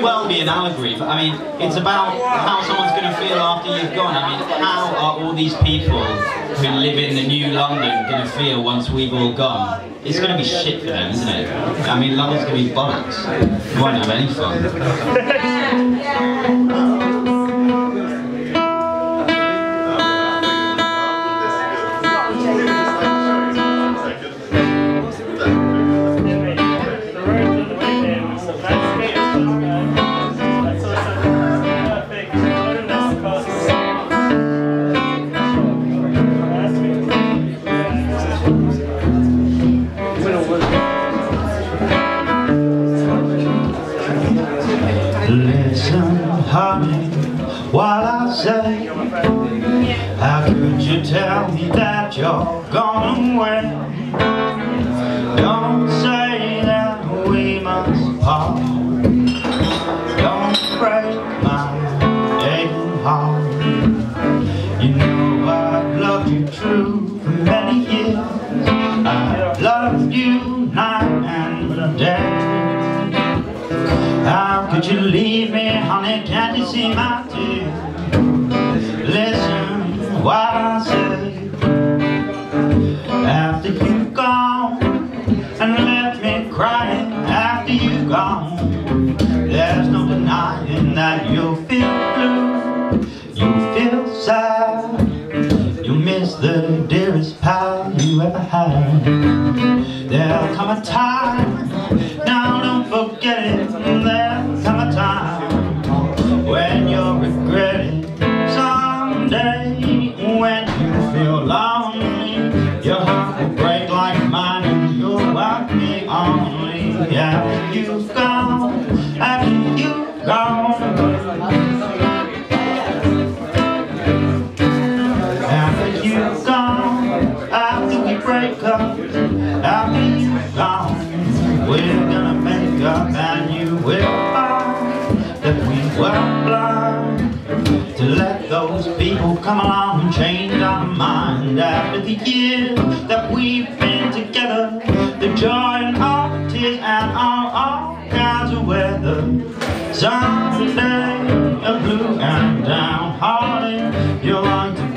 very well be an allegory, but I mean, it's about how someone's going to feel after you've gone. I mean, how are all these people who live in the new London going to feel once we've all gone? It's going to be shit for them, isn't it? I mean, London's going to be bollocks. You won't have any fun. Listen, honey, while I say, how could you tell me that you're gone away? Don't say that we must part. Don't break my aching heart. You know I've loved you true for many years. I've loved you night and day. How could you leave me, honey? Can't you see my tears? Listen to what I say. After you've gone and left me crying, after you've gone, there's no denying that you'll feel blue, you'll feel sad, you'll miss the dearest pal you ever had. There'll come a time, now don't forget it, there's come a time when you'll regret it. Someday when you feel lonely, your heart will break like mine and you'll love me only. After you've gone, after you've gone, after you've gone, after we break up, after you've gone, we're gonna make up and you will find that we were blind to let those people come along and change our mind. After the years that we've been together, the joy and all the tears and all kinds of weather. Someday, a blue and downhearted, you're on to